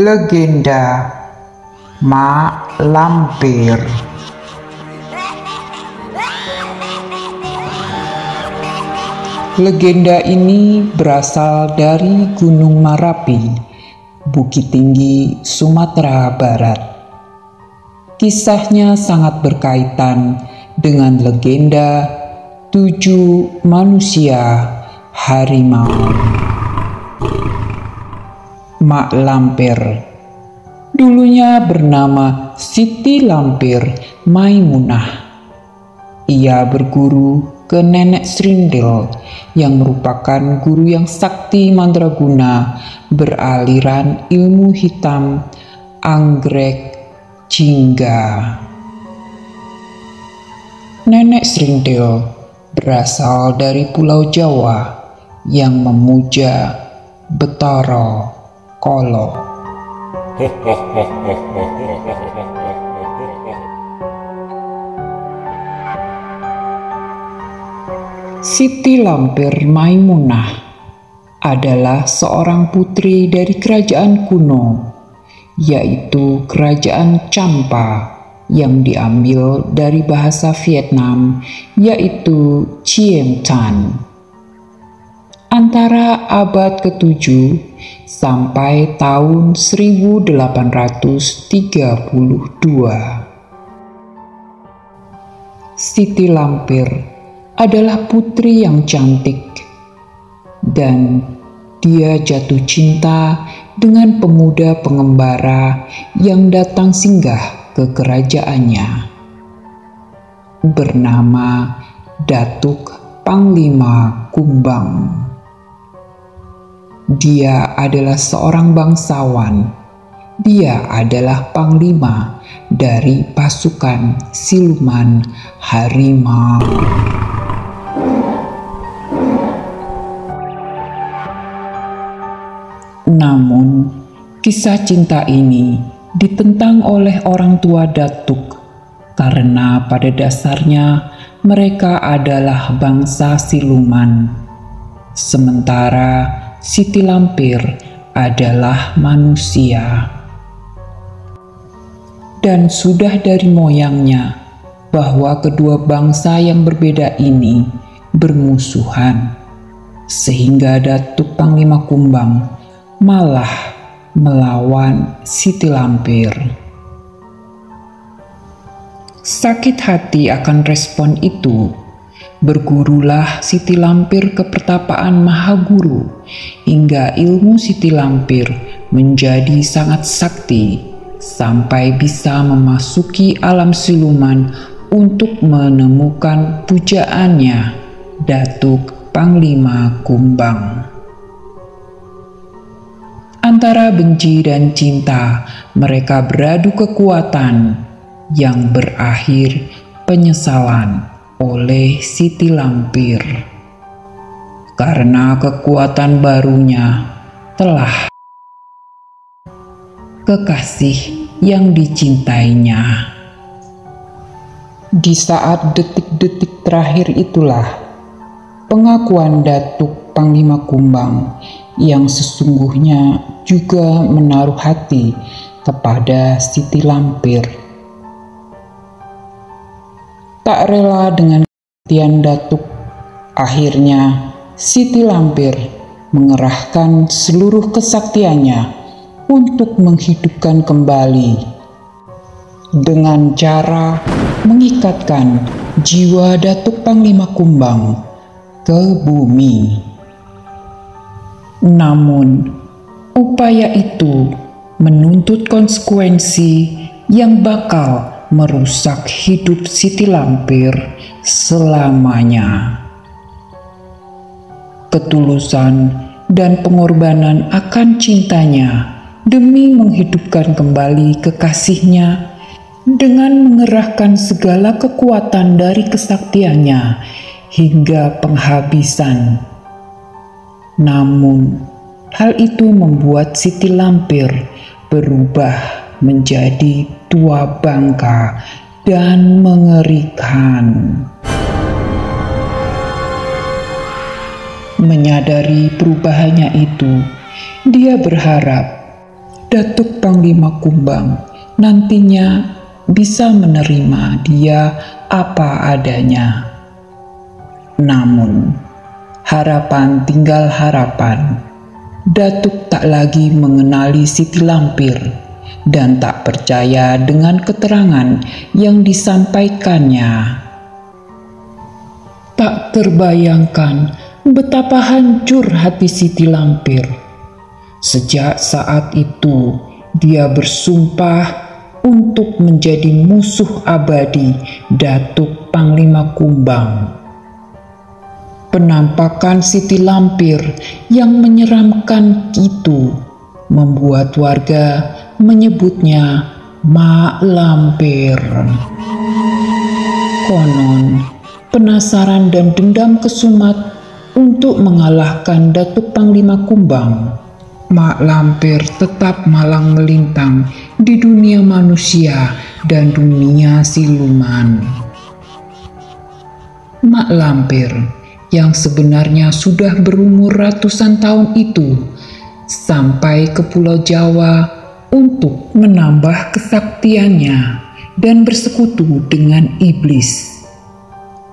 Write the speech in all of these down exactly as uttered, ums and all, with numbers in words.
Legenda Mak Lampir. Legenda ini berasal dari Gunung Marapi, Bukit Tinggi, Sumatera Barat. Kisahnya sangat berkaitan dengan legenda tujuh manusia harimau. Mak Lampir dulunya bernama Siti Lampir Maimunah. Ia berguru ke Nenek Serindil yang merupakan guru yang sakti mandraguna beraliran ilmu hitam anggrek jingga. Nenek Serindil berasal dari Pulau Jawa yang memuja Betoro Kolo. Siti Lampir Maimunah adalah seorang putri dari kerajaan kuno, yaitu kerajaan Champa yang diambil dari bahasa Vietnam, yaitu Chiem Chan. Antara abad ketujuh sampai tahun seribu delapan ratus tiga puluh dua. Siti Lampir adalah putri yang cantik dan dia jatuh cinta dengan pemuda pengembara yang datang singgah ke kerajaannya bernama Datuk Panglima Kumbang. Dia adalah seorang bangsawan. Dia adalah panglima dari pasukan siluman harimau. Namun, kisah cinta ini ditentang oleh orang tua Datuk karena pada dasarnya mereka adalah bangsa siluman. Sementara Siti Lampir adalah manusia, dan sudah dari moyangnya bahwa kedua bangsa yang berbeda ini bermusuhan, sehingga Datuk Panglima Kumbang malah melawan Siti Lampir. Sakit hati akan respon itu, bergurulah Siti Lampir ke pertapaan Mahaguru hingga ilmu Siti Lampir menjadi sangat sakti sampai bisa memasuki alam siluman untuk menemukan pujaannya Datuk Panglima Kumbang. Antara benci dan cinta mereka beradu kekuatan yang berakhir penyesalan oleh Siti Lampir karena kekuatan barunya telah kekasih yang dicintainya. Di saat detik-detik terakhir itulah pengakuan Datuk Panglima Kumbang yang sesungguhnya juga menaruh hati kepada Siti Lampir. Tak rela dengan kematian Datuk, akhirnya Siti Lampir mengerahkan seluruh kesaktiannya untuk menghidupkan kembali dengan cara mengikatkan jiwa Datuk Panglima Kumbang ke bumi. Namun, upaya itu menuntut konsekuensi yang bakal merusak hidup Siti Lampir selamanya. Ketulusan dan pengorbanan akan cintanya demi menghidupkan kembali kekasihnya dengan mengerahkan segala kekuatan dari kesaktiannya hingga penghabisan. Namun, hal itu membuat Siti Lampir berubah menjadi tua bangka dan mengerikan. Menyadari perubahannya itu, dia berharap Datuk Panglima Kumbang nantinya bisa menerima dia apa adanya. Namun, harapan tinggal harapan. Datuk tak lagi mengenali Siti Lampir dan tak percaya dengan keterangan yang disampaikannya. Tak terbayangkan betapa hancur hati Siti Lampir. Sejak saat itu, dia bersumpah untuk menjadi musuh abadi Datuk Panglima Kumbang. Penampakan Siti Lampir yang menyeramkan itu membuat warga menyebutnya Mak Lampir. Konon, penasaran dan dendam kesumat untuk mengalahkan Datuk Panglima Kumbang, Mak Lampir tetap malang melintang di dunia manusia dan dunia siluman. Mak Lampir yang sebenarnya sudah berumur ratusan tahun itu sampai ke Pulau Jawa untuk menambah kesaktiannya dan bersekutu dengan iblis.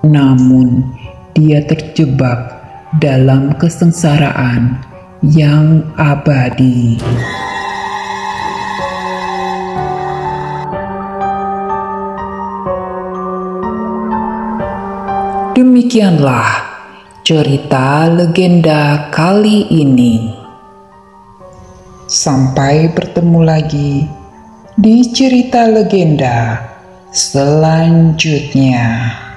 Namun, dia terjebak dalam kesengsaraan yang abadi. Demikianlah cerita legenda kali ini. Sampai bertemu lagi di cerita legenda selanjutnya.